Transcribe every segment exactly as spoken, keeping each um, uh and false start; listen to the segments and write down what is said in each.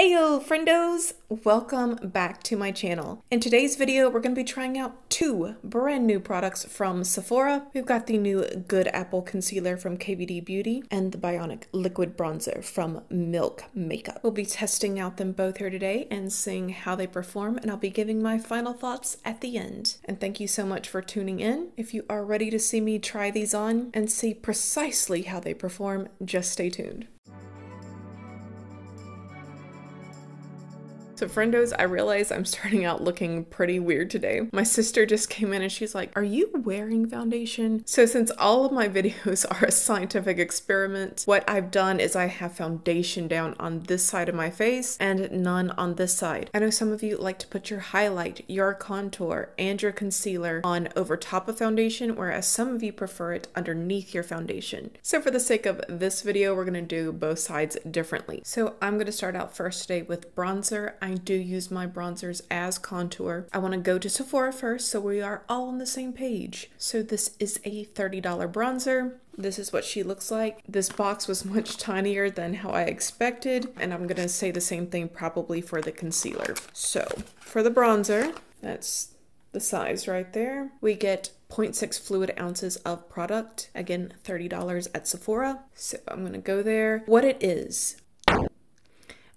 Heyo friendos, welcome back to my channel. In today's video, we're going to be trying out two brand new products from Sephora. We've got the new Good Apple Concealer from K V D Beauty and the Bionic Liquid Bronzer from Milk Makeup. We'll be testing out them both here today and seeing how they perform, and I'll be giving my final thoughts at the end. And thank you so much for tuning in. If you are ready to see me try these on and see precisely how they perform, just stay tuned. So friendos, I realize I'm starting out looking pretty weird today. My sister just came in and she's like, are you wearing foundation? So since all of my videos are a scientific experiment, what I've done is I have foundation down on this side of my face and none on this side. I know some of you like to put your highlight, your contour, and your concealer on over top of foundation, whereas some of you prefer it underneath your foundation. So for the sake of this video, we're gonna do both sides differently. So I'm gonna start out first today with bronzer. I I do use my bronzers as contour. I want to go to Sephora first so we are all on the same page. So this is a thirty dollar bronzer. This is what she looks like. This box was much tinier than how I expected, and I'm gonna say the same thing probably for the concealer. So for the bronzer, that's the size right there. We get zero point six fluid ounces of product. Again, thirty dollars at Sephora. So I'm gonna go there. What it is,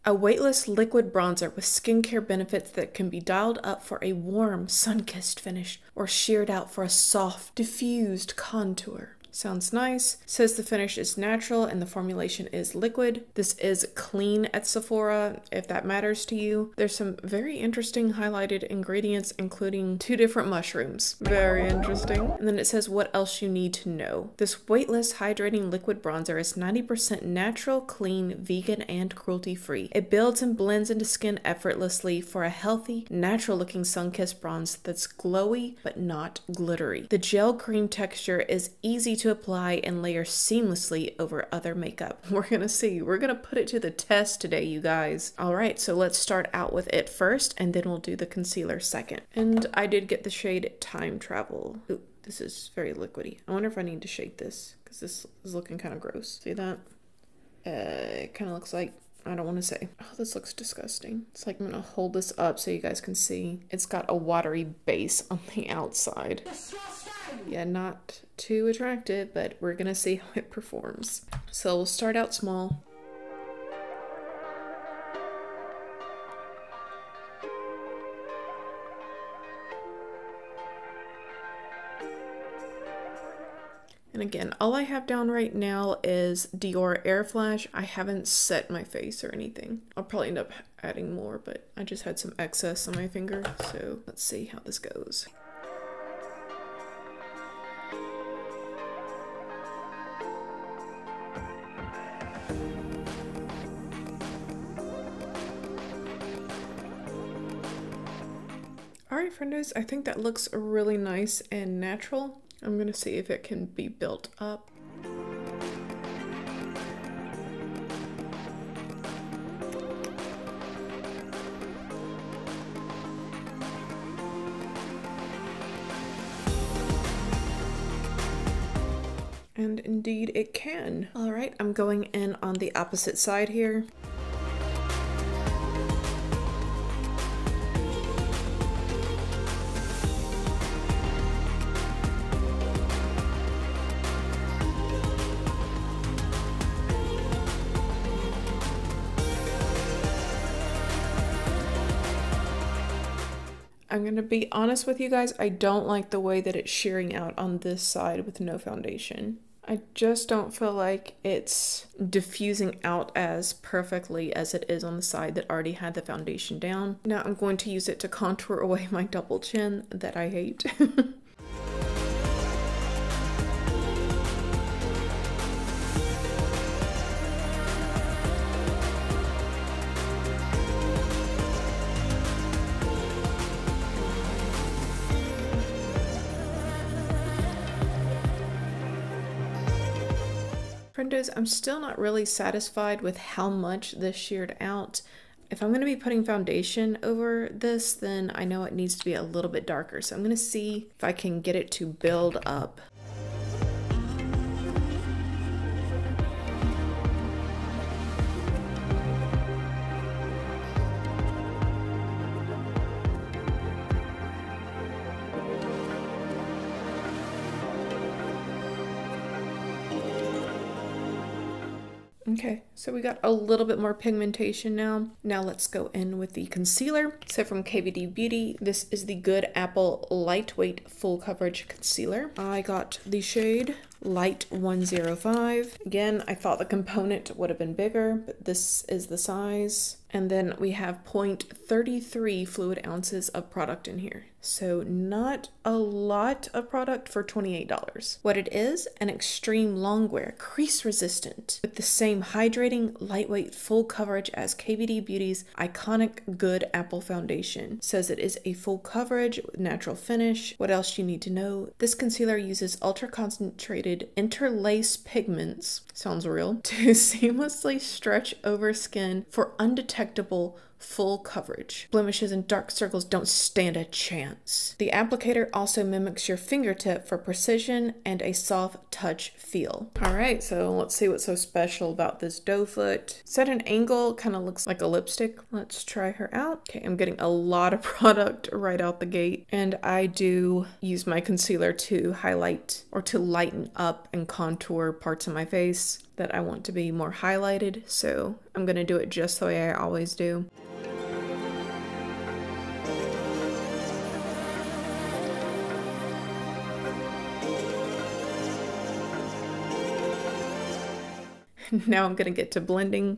a weightless liquid bronzer with skincare benefits that can be dialed up for a warm, sun-kissed finish or sheared out for a soft, diffused contour. Sounds nice. Says the finish is natural and the formulation is liquid. This is clean at Sephora, if that matters to you. There's some very interesting highlighted ingredients, including two different mushrooms. Very interesting. And then it says what else you need to know. This weightless hydrating liquid bronzer is ninety percent natural, clean, vegan, and cruelty-free. It builds and blends into skin effortlessly for a healthy, natural-looking sun-kissed bronze that's glowy but not glittery. The gel cream texture is easy to to apply and layer seamlessly over other makeup. We're gonna see. We're gonna put it to the test today, you guys. All right, so let's start out with it first, and then we'll do the concealer second. And I did get the shade Time Travel. Ooh, this is very liquidy. I wonder if I need to shake this, because this is looking kind of gross. See that? Uh, it kind of looks like, I don't want to say. Oh, this looks disgusting. It's like, I'm gonna hold this up so you guys can see. It's got a watery base on the outside. Yeah, not too attractive, but we're gonna see how it performs. So we'll start out small. And again, all I have down right now is Dior Air Flash. I haven't set my face or anything. I'll probably end up adding more, but I just had some excess on my finger. So let's see how this goes. Alright friendos, I think that looks really nice and natural. I'm gonna see if it can be built up. And indeed it can. Alright, I'm going in on the opposite side here. I'm gonna be honest with you guys, I don't like the way that it's shearing out on this side with no foundation. I just don't feel like it's diffusing out as perfectly as it is on the side that already had the foundation down. Now I'm going to use it to contour away my double chin that I hate. Friendos, I'm still not really satisfied with how much this sheared out. If I'm going to be putting foundation over this, then I know it needs to be a little bit darker. So I'm going to see if I can get it to build up. Okay, so we got a little bit more pigmentation now. Now let's go in with the concealer. So from K V D Beauty, this is the Good Apple Lightweight Full Coverage Concealer. I got the shade Light one oh five. Again, I thought the component would have been bigger, but this is the size. And then we have zero point three three fluid ounces of product in here. So not a lot of product for twenty-eight dollars. What it is, an extreme longwear, crease resistant, with the same hydrating, lightweight, full coverage as K V D Beauty's iconic Good Apple Foundation. Says it is a full coverage, natural finish. What else do you need to know? This concealer uses ultra-concentrated interlace pigments, sounds real, to seamlessly stretch over skin for undetectable full coverage. Blemishes and dark circles don't stand a chance. The applicator also mimics your fingertip for precision and a soft touch feel. All right, so let's see what's so special about this doe foot. It's at an angle, kind of looks like a lipstick. Let's try her out. Okay, I'm getting a lot of product right out the gate, and I do use my concealer to highlight or to lighten up and contour parts of my face that I want to be more highlighted, so I'm gonna do it just the way I always do. Now I'm gonna get to blending.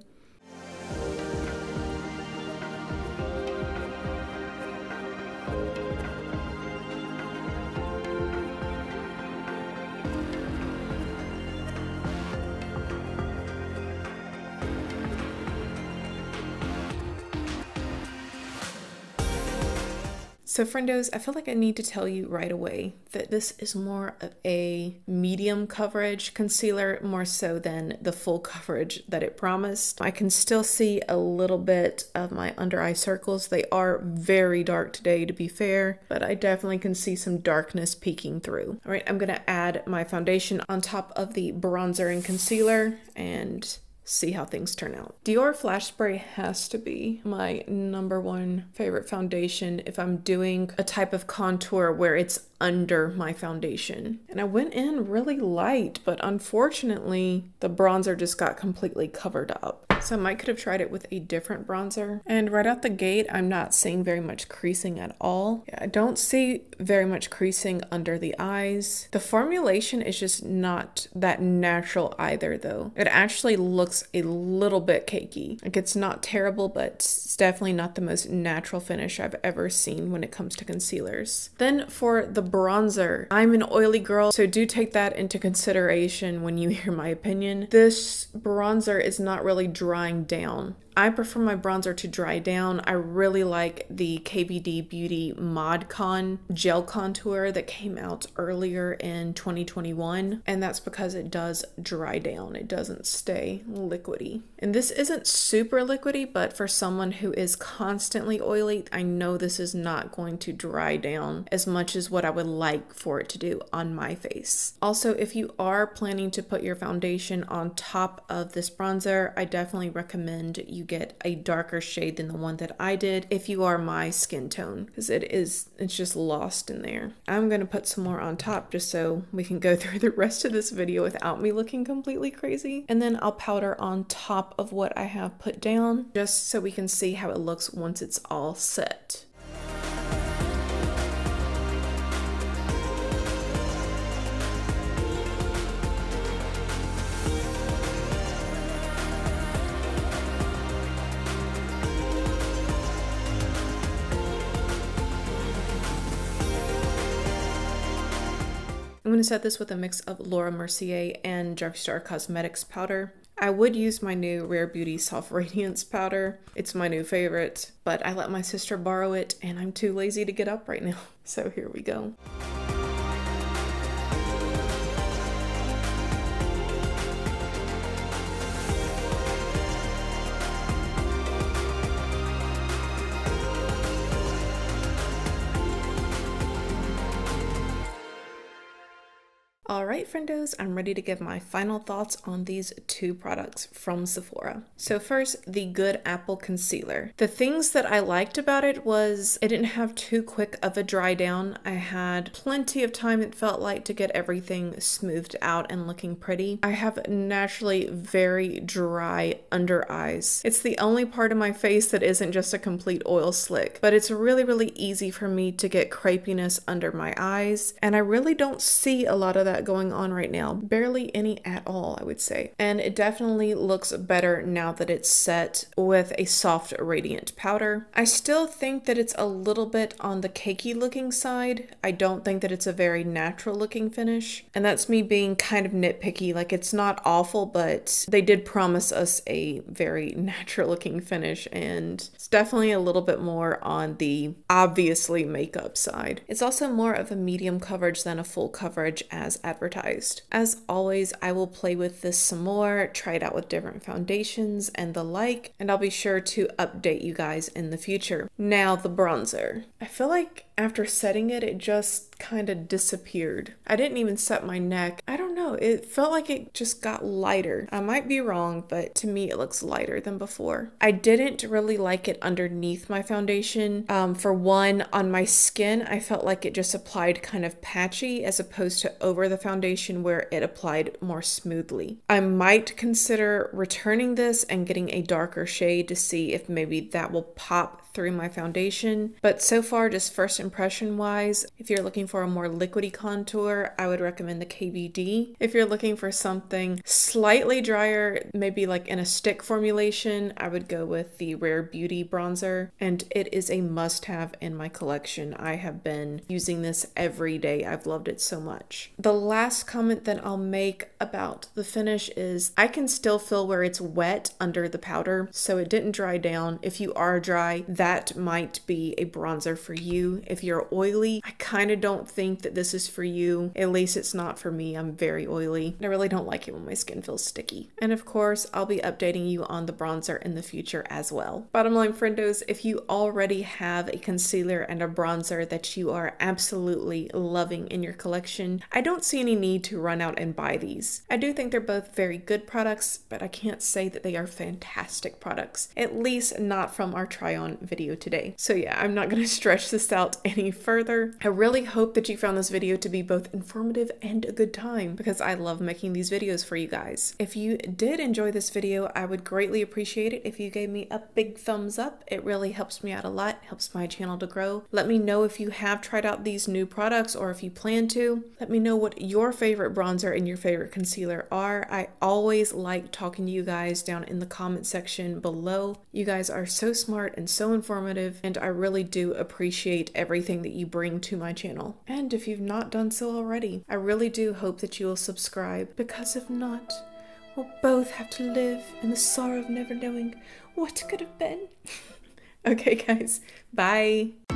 So friendos, I feel like I need to tell you right away that this is more of a medium coverage concealer, more so than the full coverage that it promised. I can still see a little bit of my under eye circles. They are very dark today, to be fair, but I definitely can see some darkness peeking through. All right, I'm gonna add my foundation on top of the bronzer and concealer and see how things turn out. Dior Flash Spray has to be my number one favorite foundation if I'm doing a type of contour where it's under my foundation. And I went in really light, but unfortunately the bronzer just got completely covered up. So I might could have tried it with a different bronzer. And right out the gate, I'm not seeing very much creasing at all. Yeah, I don't see very much creasing under the eyes. The formulation is just not that natural either though. It actually looks a little bit cakey. Like, it's not terrible, but it's definitely not the most natural finish I've ever seen when it comes to concealers. Then for the bronzer, I'm an oily girl, so do take that into consideration when you hear my opinion. This bronzer is not really drying down. I prefer my bronzer to dry down. I really like the K V D Beauty ModCon gel contour that came out earlier in twenty twenty-one, and that's because it does dry down. It doesn't stay liquidy. And this isn't super liquidy, but for someone who is constantly oily, I know this is not going to dry down as much as what I would like for it to do on my face. Also, if you are planning to put your foundation on top of this bronzer, I definitely recommend you get a darker shade than the one that I did if you are my skin tone, because it is it's just lost in there. I'm gonna put some more on top just so we can go through the rest of this video without me looking completely crazy, and then I'll powder on top of what I have put down just so we can see how it looks once it's all set. I'm going to set this with a mix of Laura Mercier and Jeffree Star Cosmetics powder. I would use my new Rare Beauty Soft Radiance powder. It's my new favorite, but I let my sister borrow it and I'm too lazy to get up right now. So here we go. Alright friendos, I'm ready to give my final thoughts on these two products from Sephora. So first, the Good Apple Concealer. The things that I liked about it was it didn't have too quick of a dry down. I had plenty of time, it felt like, to get everything smoothed out and looking pretty. I have naturally very dry under eyes. It's the only part of my face that isn't just a complete oil slick, but it's really, really easy for me to get crepiness under my eyes, and I really don't see a lot of that going on right now. Barely any at all, I would say. And it definitely looks better now that it's set with a soft radiant powder. I still think that it's a little bit on the cakey looking side. I don't think that it's a very natural looking finish. And that's me being kind of nitpicky. Like, it's not awful, but they did promise us a very natural looking finish, and it's definitely a little bit more on the obviously makeup side. It's also more of a medium coverage than a full coverage as advertised. As always, I will play with this some more, try it out with different foundations and the like, and I'll be sure to update you guys in the future. Now, the bronzer. I feel like after setting it, it just kind of disappeared. I didn't even set my neck. I don't know, it felt like it just got lighter. I might be wrong, but to me it looks lighter than before. I didn't really like it underneath my foundation. Um, for one, on my skin, I felt like it just applied kind of patchy as opposed to over the foundation where it applied more smoothly. I might consider returning this and getting a darker shade to see if maybe that will pop through my foundation. But so far, just first impression wise, if you're looking for a more liquidy contour, I would recommend the K V D. If you're looking for something slightly drier, maybe like in a stick formulation, I would go with the Rare Beauty bronzer, and it is a must-have in my collection. I have been using this every day. I've loved it so much. The last comment that I'll make about the finish is I can still feel where it's wet under the powder, so it didn't dry down. If you are dry, that might be a bronzer for you. If you're oily, I kind of don't think that this is for you. At least it's not for me. I'm very oily, and I really don't like it when my skin feels sticky. And of course, I'll be updating you on the bronzer in the future as well. Bottom line, friendos, if you already have a concealer and a bronzer that you are absolutely loving in your collection, I don't see any need to run out and buy these. I do think they're both very good products, but I can't say that they are fantastic products, at least not from our try-on video today. So yeah, I'm not going to stretch this out any further. I really hope that you found this video to be both informative and a good time, because I love making these videos for you guys. If you did enjoy this video, I would greatly appreciate it if you gave me a big thumbs up. It really helps me out a lot, helps my channel to grow. Let me know if you have tried out these new products or if you plan to. Let me know what your favorite bronzer and your favorite concealer are. I always like talking to you guys down in the comment section below. You guys are so smart and so informative, and I really do appreciate everything that you bring to my channel. And if you've not done so already, I really do hope that you will subscribe, because if not, we'll both have to live in the sorrow of never knowing what could have been. Okay guys, bye!